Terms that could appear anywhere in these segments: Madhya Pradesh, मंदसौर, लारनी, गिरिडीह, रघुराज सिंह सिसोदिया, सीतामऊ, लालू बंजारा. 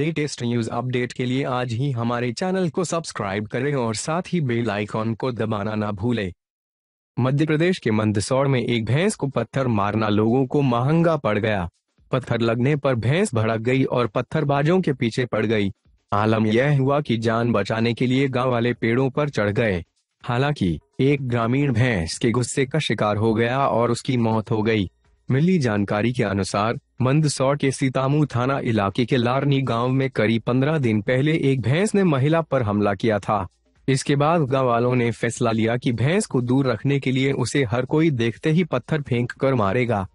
Latest news update के लिए आज ही हमारे चैनल को सब्सक्राइब करें और साथ ही बेल आइकॉन को दबाना ना भूलें। मध्य प्रदेश के मंदसौर में एक भैंस को पत्थर मारना लोगों को महंगा पड़ गया। पत्थर लगने पर भैंस भड़क गई और पत्थरबाजों के पीछे पड़ गई। आलम यह हुआ कि जान बचाने के लिए गांव वाले पेड़ों पर चढ़ गए। हालांकि एक ग्रामीण भैंस के गुस्से का शिकार हो गया और उसकी मौत हो गई। मिली जानकारी के अनुसार मंदसौर के सीतामऊ थाना इलाके के लारनी गांव में करीब 15 दिन पहले एक भैंस ने महिला पर हमला किया था। इसके बाद गांव वालों ने फैसला लिया कि भैंस को दूर रखने के लिए उसे हर कोई देखते ही पत्थर फेंक कर मारेगा।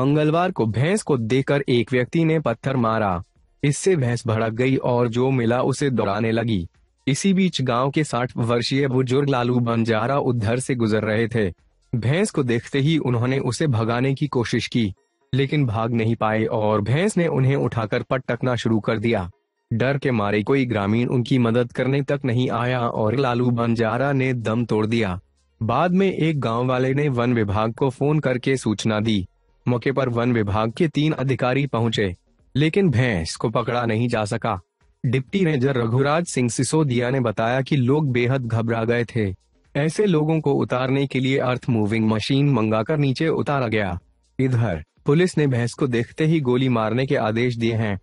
मंगलवार को भैंस को देखकर एक व्यक्ति ने पत्थर मारा। इससे भैंस भड़क गई और जो मिला उसे दौड़ाने लगी। इसी बीच गांव के 60 वर्षीय बुजुर्ग लालू बंजारा उधर से गुजर रहे थे। भैंस को देखते ही उन्होंने उसे भगाने की कोशिश की, लेकिन भाग नहीं पाए और भैंस ने उन्हें उठाकर पटकना शुरू कर दिया। डर के मारे कोई ग्रामीण उनकी मदद करने तक नहीं आया और लालू बंजारा ने दम तोड़ दिया। बाद में एक गाँव वाले ने वन विभाग को फोन करके सूचना दी। मौके पर वन विभाग के 3 अधिकारी पहुंचे, लेकिन भैंस को पकड़ा नहीं जा सका। डिप्टी मेजर रघुराज सिंह सिसोदिया ने बताया कि लोग बेहद घबरा गए थे। ऐसे लोगों को उतारने के लिए अर्थ मूविंग मशीन मंगाकर नीचे उतारा गया। इधर पुलिस ने भैंस को देखते ही गोली मारने के आदेश दिए हैं।